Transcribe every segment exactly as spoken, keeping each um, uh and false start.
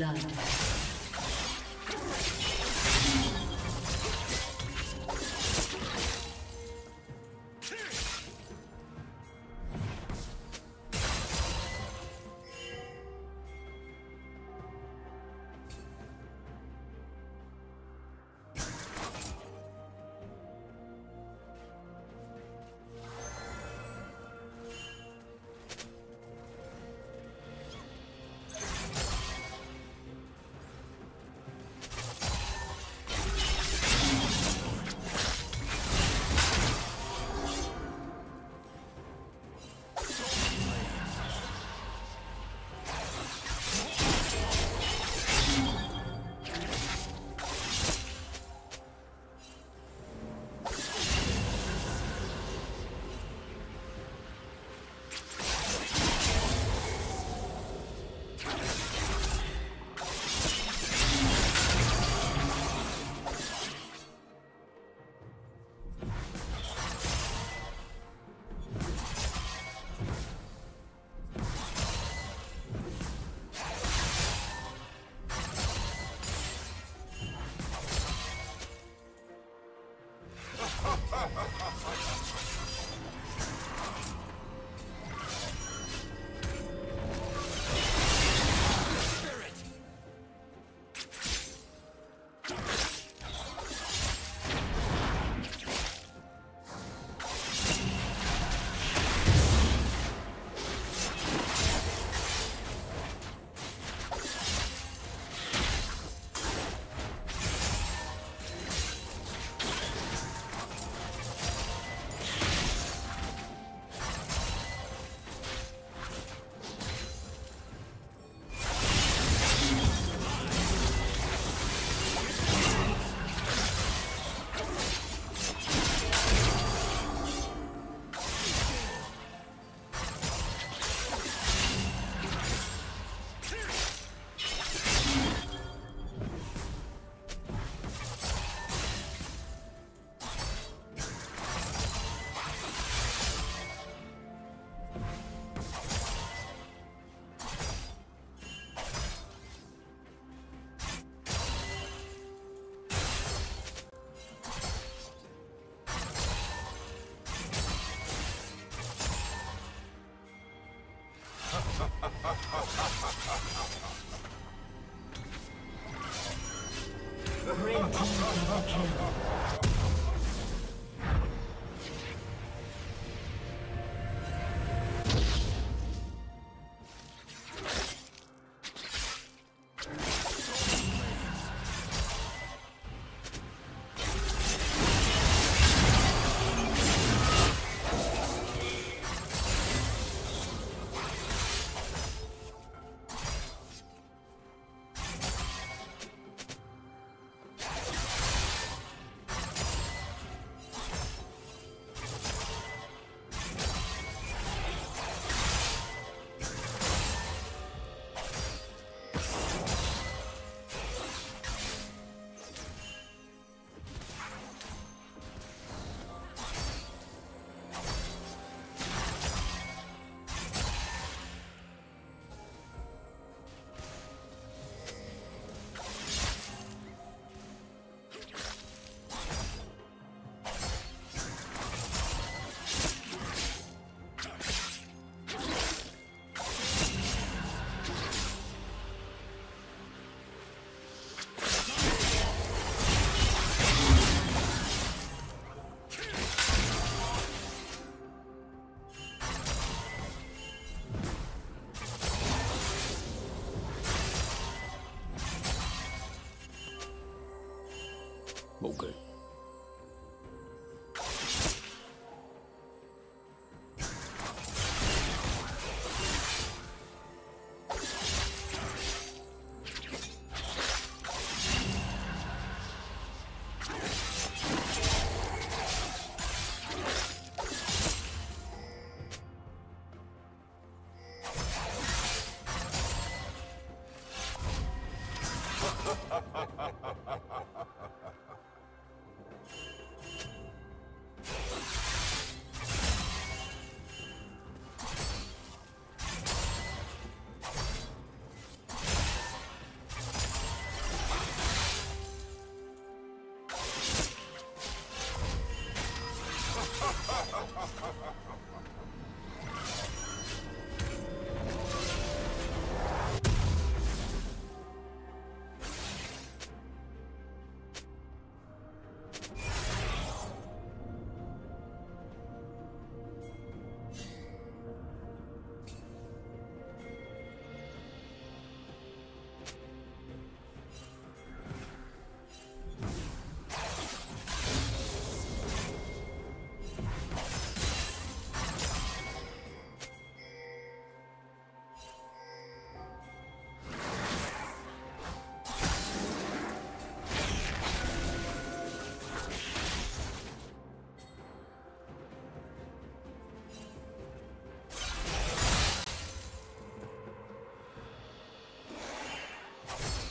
blood.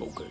Okay.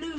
Blue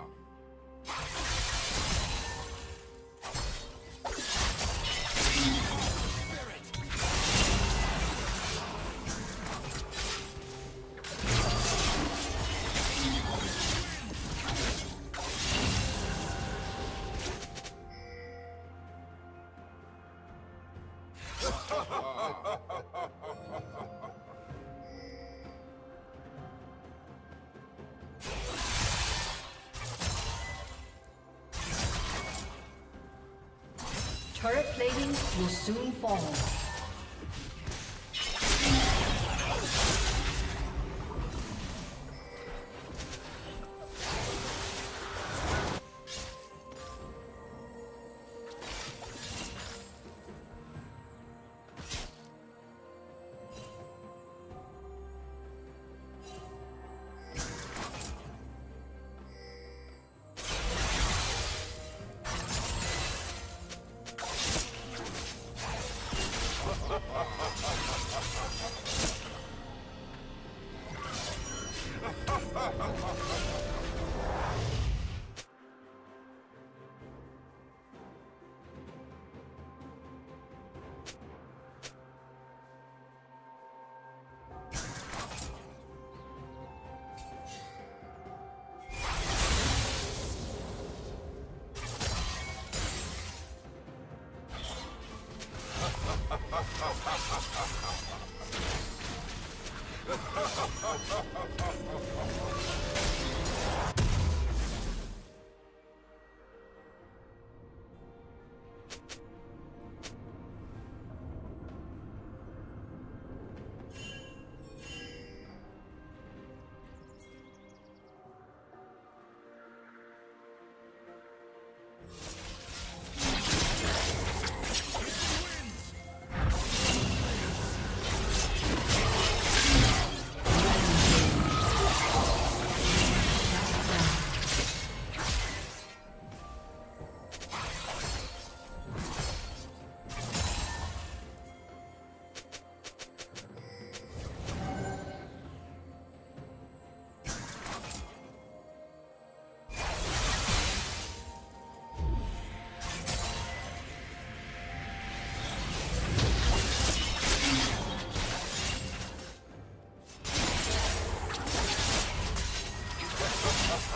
Turret plating will soon fall.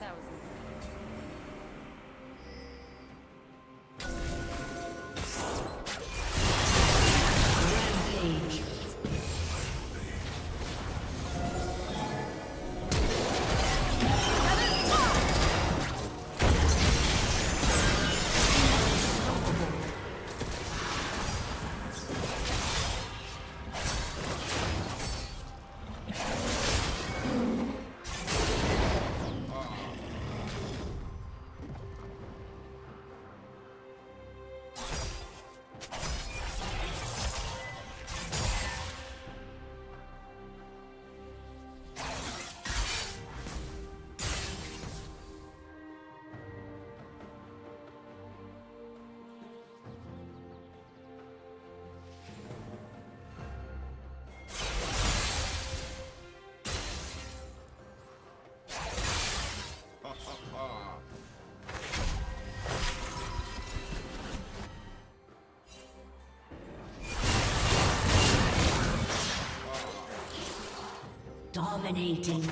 That was rampage. Dominating.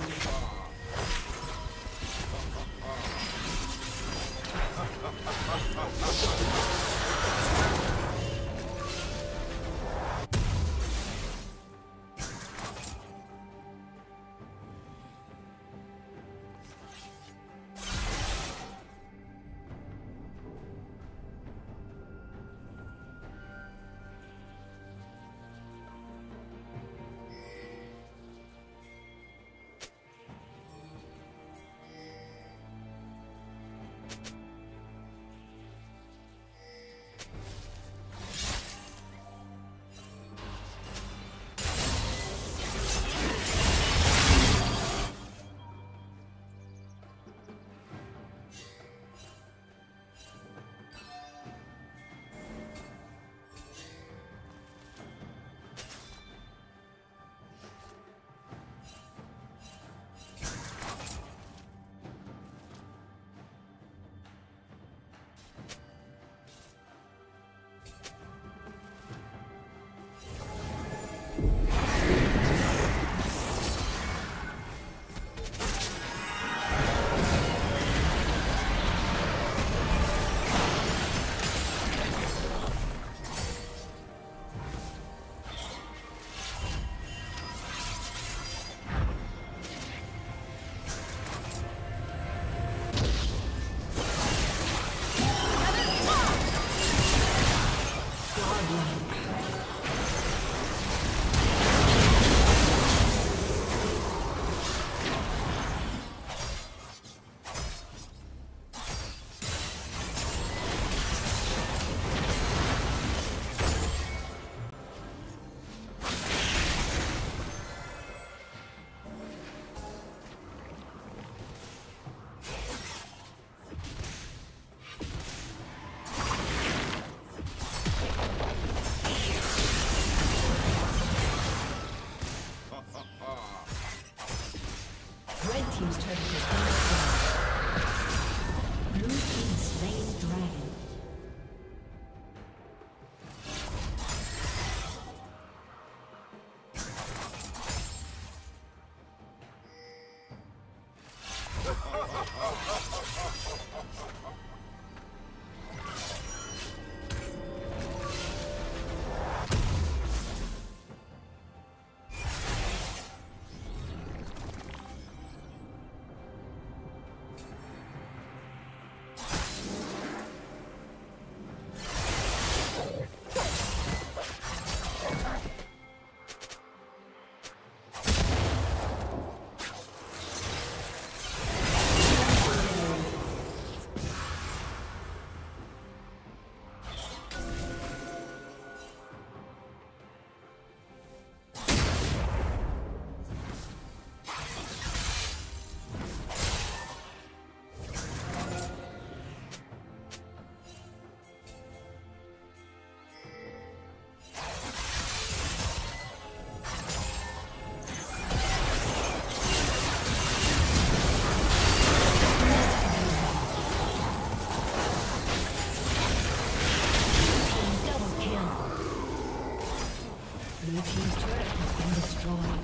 Your team's turret has been destroyed.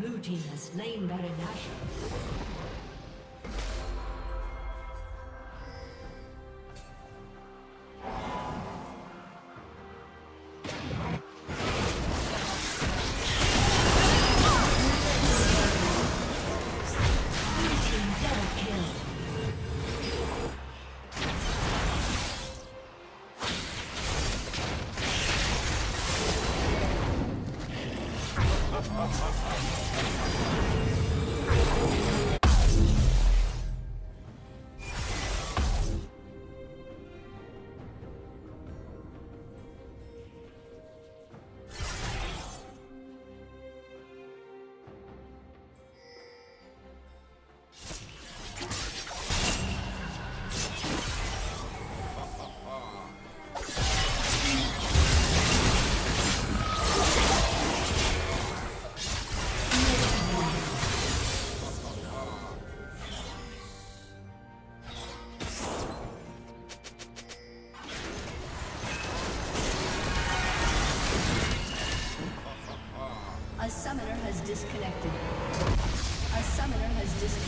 Blue team has slain Baron Ashe. Disconnected. A summoner has disconnected.